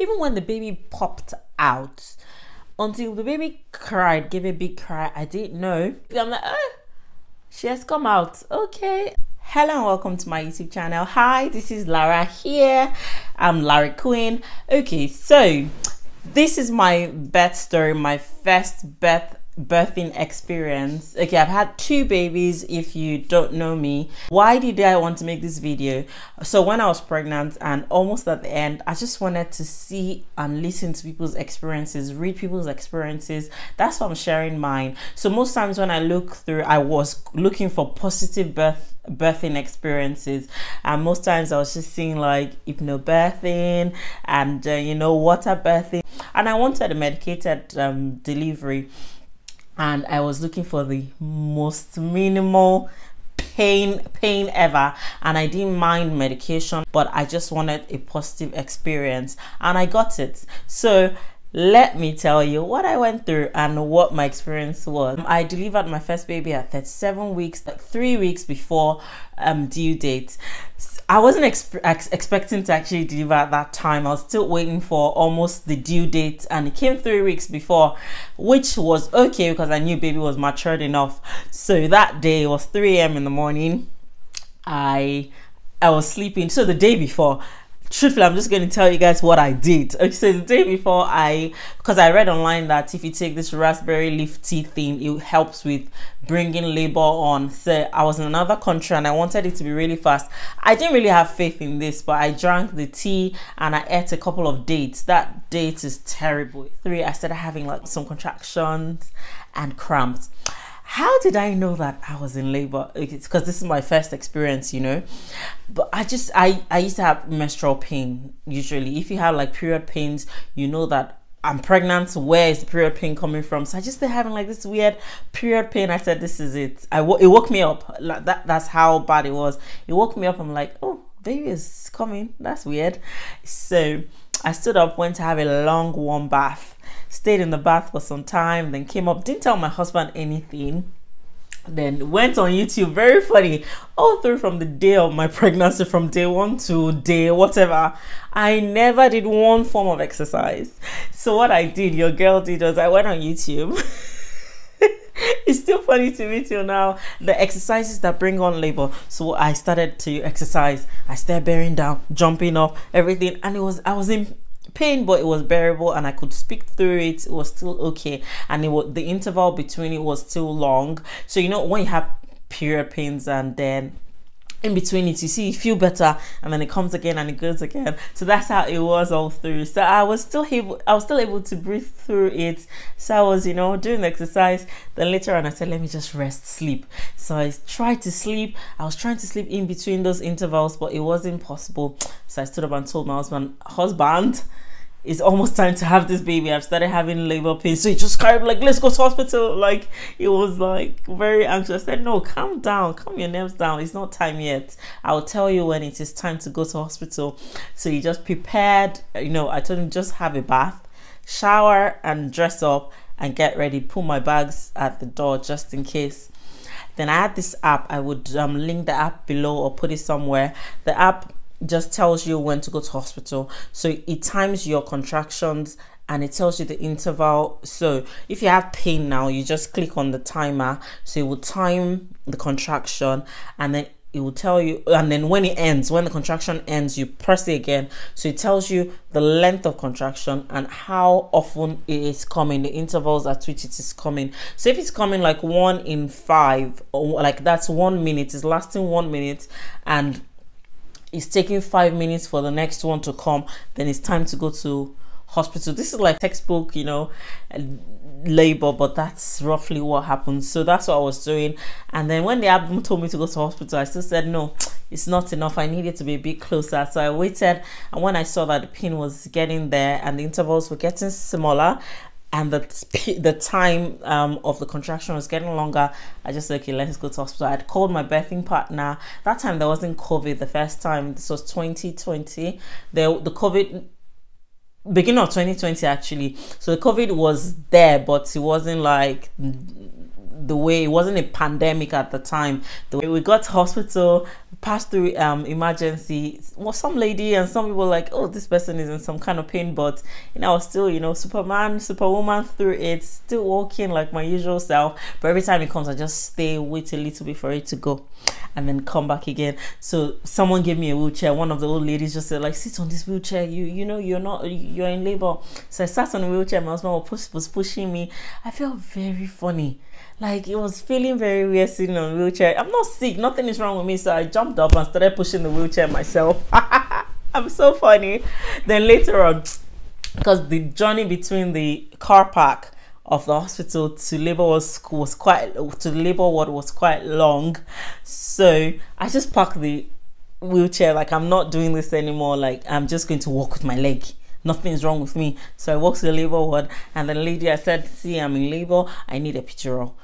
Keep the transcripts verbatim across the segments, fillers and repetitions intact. even when the baby popped out, until the baby cried, gave a big cry. I didn't know. I'm like, ah, she has come out. Okay. Hello and welcome to my YouTube channel. Hi, this is Lara here. I'm Larryqueen. Okay, so this is my birth story, my first birth birthing experience. Okay, I've had two babies. If you don't know me, why did I want to make this video? So when I was pregnant and almost at the end, I just wanted to see and listen to people's experiences, read people's experiences. That's why I'm sharing mine. So most times when I look through, I was looking for positive birth birthing experiences, and most times I was just seeing like hypnobirthing and uh, you know, water birthing, and I wanted a medicated um, delivery. And I was looking for the most minimal pain pain ever, and I didn't mind medication, but I just wanted a positive experience, and I got it. So let me tell you what I went through and what my experience was. I delivered my first baby at thirty-seven weeks, like three weeks before um due date. I wasn't ex ex expecting to actually deliver at that time. I was still waiting for almost the due date, and it came three weeks before, which was okay because I knew baby was matured enough. So that day, it was three A M in the morning. I I was sleeping. So the day before, truthfully, I'm just going to tell you guys what I did. Okay, so the day before, I because I read online that if you take this raspberry leaf tea thing, it helps with bringing labor on. So I was in another country and I wanted it to be really fast. I didn't really have faith in this, but I drank the tea and I ate a couple of dates. That date is terrible. Three, I started having like some contractions and cramps. How did I know that I was in labor? It's because this is my first experience, you know. But I just, I, I used to have menstrual pain usually. If you have like period pains, you know that I'm pregnant. Where is the period pain coming from? So I just started having like this weird period pain. I said, this is it. I, it woke me up. Like that, that's how bad it was. It woke me up. I'm like, oh, baby is coming. That's weird. So I stood up, went to have a long warm bath. Stayed in the bath for some time, then came up, didn't tell my husband anything, then went on YouTube. Very funny, all through from the day of my pregnancy, from day one to day whatever, I never did one form of exercise. So what I did, your girl did, was I went on YouTube. It's still funny to me till now, the exercises that bring on labor. So I started to exercise. I started bearing down, jumping up, everything, and it was I was in pain, but it was bearable and I could speak through it. It was still okay, and it was the interval between it was still long. So you know, when you have period pains and then in between it, you see you feel better, and then it comes again and it goes again. So that's how it was all through. So I was still able I was still able to breathe through it. So I was, you know, doing the exercise. Then later on I said, let me just rest, sleep. So I tried to sleep. I was trying to sleep in between those intervals, but it wasn't possible. So I stood up and told my husband, husband it's almost time to have this baby. I've started having labor pain. So he just cried like, let's go to hospital. Like, it was like very anxious. I said, no, calm down, calm your nerves down. It's not time yet. I'll tell you when it is time to go to hospital. So he just prepared, you know, I told him just have a bath, shower and dress up and get ready. Put my bags at the door just in case. Then I had this app. I would um, link the app below or put it somewhere. The app just tells you when to go to hospital. So it times your contractions and it tells you the interval. So if you have pain now, you just click on the timer. So it will time the contraction, and then it will tell you, and then when it ends, when the contraction ends, you press it again. So it tells you the length of contraction and how often it is coming, the intervals at which it is coming. So if it's coming like one in five, or like that's one minute, it's lasting one minute and it's taking five minutes for the next one to come, then it's time to go to hospital. This is like textbook, you know, labor, but that's roughly what happens. So that's what I was doing. And then when the album told me to go to hospital, I still said, no, it's not enough. I needed to be a bit closer. So I waited. And when I saw that the pain was getting there and the intervals were getting smaller and the, the time um, of the contraction was getting longer, I just said, okay, let's go to hospital. I'd called my birthing partner. That time there wasn't COVID the first time. This was twenty twenty. The, the COVID, beginning of twenty twenty actually. So the COVID was there, but it wasn't like the way, it wasn't a pandemic at the time. The way we got to hospital, pass through um emergency. Well, some lady and some people were like, oh, this person is in some kind of pain, but you know, I was still, you know, Superman, Superwoman through it, still walking like my usual self. But every time it comes, I just stay, wait a little bit for it to go, and then come back again. So someone gave me a wheelchair. One of the old ladies just said, like, sit on this wheelchair, you you know, you're not, you're in labor. So I sat on the wheelchair. My husband was pushing me. I felt very funny. Like, it was feeling very weird sitting on a wheelchair. I'm not sick, nothing is wrong with me. So I jumped up and started pushing the wheelchair myself. I'm so funny. Then later on, because the journey between the car park of the hospital to labor was, was quite, to the labor ward was quite long. So I just parked the wheelchair, like, I'm not doing this anymore. Like, I'm just going to walk with my leg. Nothing's wrong with me. So I walked to the labor ward, and the lady, I said, see, I'm in labor, I need a epidural.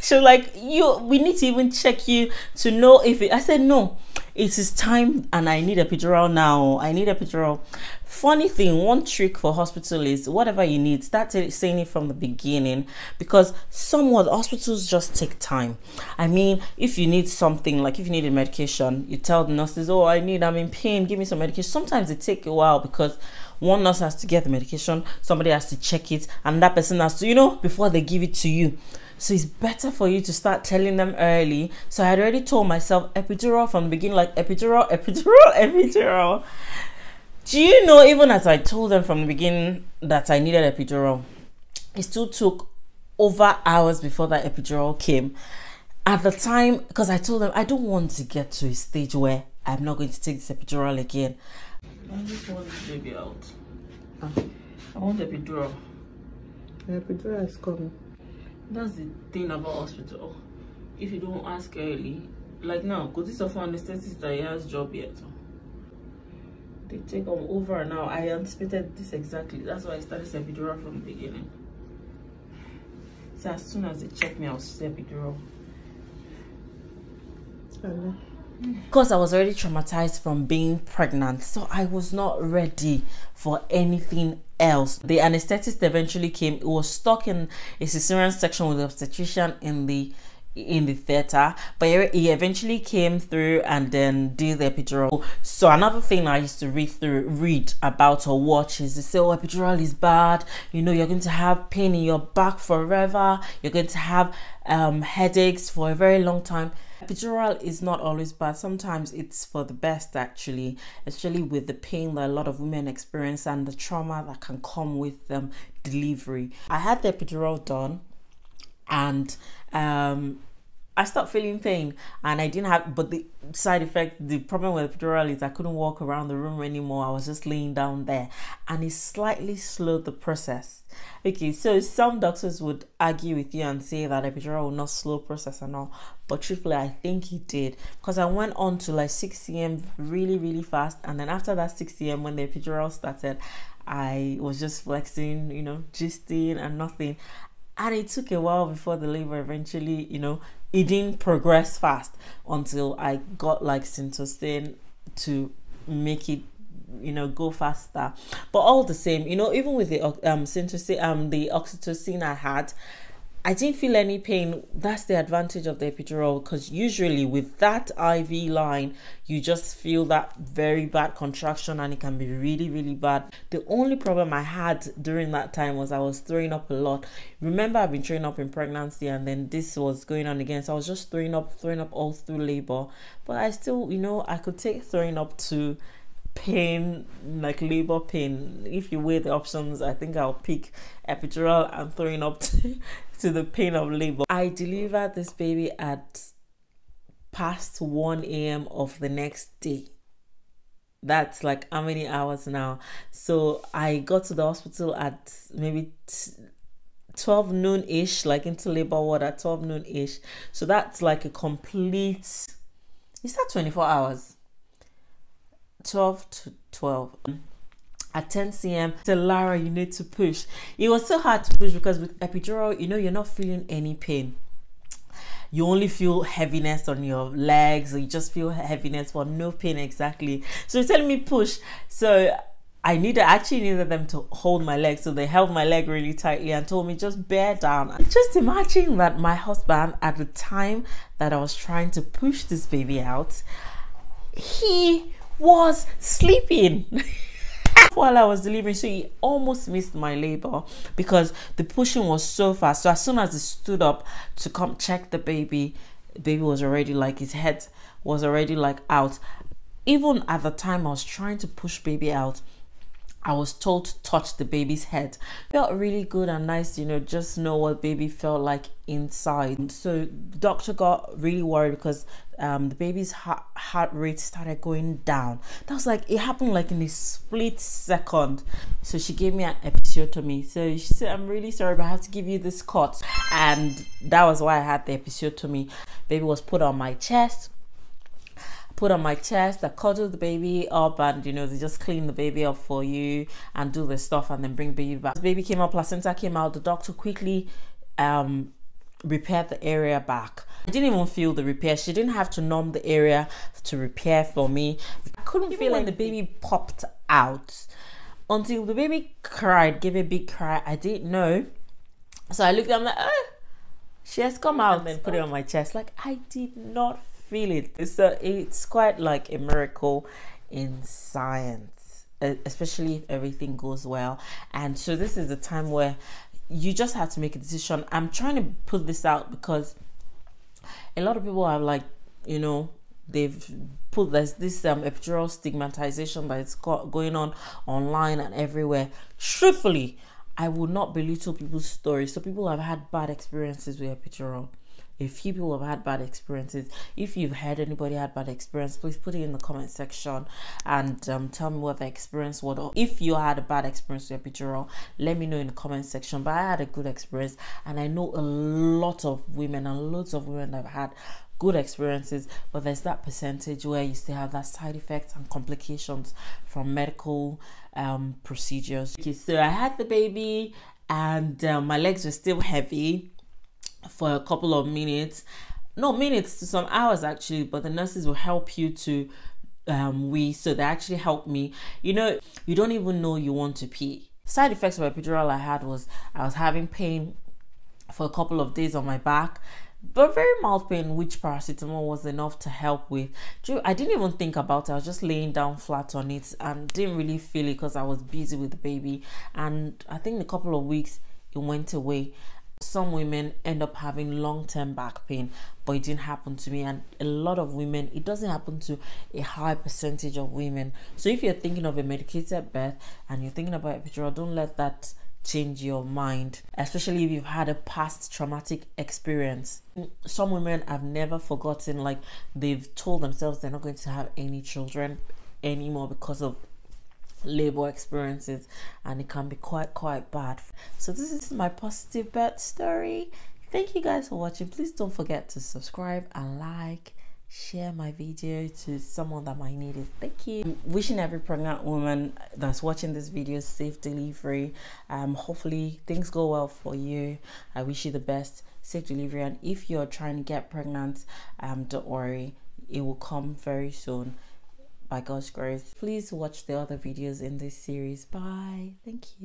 So like, you, we need to even check you to know if it, I said, no, it is time and I need a epidural now. I need a epidural. Funny thing, one trick for hospital is whatever you need, start saying it from the beginning, because somewhat hospitals just take time. I mean, if you need something, like if you need a medication, you tell the nurses, oh, I need, I'm in pain, give me some medication. Sometimes it takes a while because one nurse has to get the medication, somebody has to check it, and that person has to, you know, before they give it to you. So it's better for you to start telling them early. So I had already told myself epidural from the beginning, like epidural, epidural, epidural. Do you know, even as I told them from the beginning that I needed epidural, it still took over hours before that epidural came. At the time, because I told them, I don't want to get to a stage where I'm not going to take this epidural again. I just want this baby out. Ah. I want the epidural. The epidural is coming. That's the thing about hospital. If you don't ask early, like now, because this is an anesthetist that he has job yet. They take on over now. I anticipated this exactly. That's why I started epidural from the beginning. So as soon as they check me, I'll say epidural. Hello. Because I was already traumatized from being pregnant, so I was not ready for anything else. The anesthetist eventually came. It was stuck in a cesarean section with the obstetrician in the in the theater, but he eventually came through and then did the epidural. So another thing I used to read through read about or watch is they say, oh, epidural is bad, you know, you're going to have pain in your back forever, you're going to have um headaches for a very long time. Epidural is not always bad. Sometimes it's for the best, actually, especially with the pain that a lot of women experience and the trauma that can come with um, delivery. I had the epidural done, and um, I stopped feeling pain, and I didn't have, but the side effect, the problem with epidural is I couldn't walk around the room anymore. I was just laying down there, and it slightly slowed the process. Okay, so some doctors would argue with you and say that epidural will not slow process and all, but truthfully, I think it did, because I went on to like six A M really, really fast, and then after that six A M when the epidural started, I was just flexing, you know, gisting and nothing, and it took a while before the labor eventually, you know, it didn't progress fast until I got like Syntocin to make it, you know, go faster. But all the same, you know, even with the um Syntocin, um the oxytocin I had, I didn't feel any pain. That's the advantage of the epidural, because usually with that I V line, you just feel that very bad contraction, and it can be really, really bad. The only problem I had during that time was I was throwing up a lot. Remember, I've been throwing up in pregnancy, and then this was going on again. So I was just throwing up, throwing up all through labor. But I still, you know, I could take throwing up to pain, like labor pain. If you weigh the options, I think I'll pick epidural and throwing up to, to the pain of labor. I delivered this baby at past one A M of the next day. That's like how many hours now? So I got to the hospital at maybe twelve noon ish, like into labor ward at twelve noon ish. So that's like a complete, is that twenty-four hours? twelve to twelve. At ten C M, so Lara, you need to push. It was so hard to push because with epidural, you know, you're not feeling any pain. You only feel heaviness on your legs, or you just feel heaviness, but no pain exactly. So you're telling me push. So I needed, actually needed them to hold my leg, so they held my leg really tightly and told me just bear down. Just imagine that my husband, at the time that I was trying to push this baby out, he was sleeping while I was delivering, so he almost missed my labor because the pushing was so fast. So as soon as he stood up to come check the baby, the baby was already like, his head was already like out. Even at the time I was trying to push baby out, I was told to touch the baby's head. It felt really good and nice, you know, just know what baby felt like inside. So the doctor got really worried because um, the baby's heart, heart rate started going down. That was like, it happened like in a split second. So she gave me an episiotomy. So she said, I'm really sorry, but I have to give you this cut. And that was why I had the episiotomy. Baby was put on my chest. Put on my chest, I cuddle the baby up, and you know, they just clean the baby up for you and do this stuff and then bring baby back. The baby came out, placenta came out, the doctor quickly um repaired the area back. I didn't even feel the repair. She didn't have to numb the area to repair for me. I couldn't even feel when the baby popped out until the baby cried, gave a big cry. I didn't know. So I looked at him like, oh, she has come out, and then put it on my chest. Like, I did not feel feel it. So it's quite like a miracle in science, especially if everything goes well. And so this is the time where you just have to make a decision. I'm trying to put this out because a lot of people are like, you know, they've put this this um, epidural stigmatization that it's going on online and everywhere. Truthfully, I would not belittle people's stories. So people have had bad experiences with epidural. A few people have had bad experiences. If you've heard anybody had bad experience, please put it in the comment section and um, tell me what the experience was. Or if you had a bad experience with epidural, let me know in the comment section. But I had a good experience, and I know a lot of women and loads of women have had good experiences, but there's that percentage where you still have that side effects and complications from medical um, procedures. Okay, so I had the baby, and uh, my legs were still heavy for a couple of minutes, not minutes to some hours actually, but the nurses will help you to um wee. So they actually helped me. You know, you don't even know you want to pee. Side effects of epidural I had was I was having pain for a couple of days on my back, but very mild pain, which paracetamol was enough to help with. I didn't even think about it. I was just laying down flat on it and didn't really feel it because I was busy with the baby. And I think in a couple of weeks it went away. Some women end up having long-term back pain, but it didn't happen to me. And a lot of women, it doesn't happen to a high percentage of women. So if you're thinking of a medicated birth and you're thinking about epidural, don't let that change your mind, especially if you've had a past traumatic experience. Some women have never forgotten, like they've told themselves they're not going to have any children anymore because of labor experiences, and it can be quite quite bad. So this is my positive birth story. Thank you guys for watching. Please don't forget to subscribe and like, share my video to someone that might need it. Thank you. I'm wishing every pregnant woman that's watching this video safe delivery. Um hopefully things go well for you. I wish you the best, safe delivery. And if you're trying to get pregnant, um don't worry, it will come very soon by God's grace. Please watch the other videos in this series. Bye. Thank you.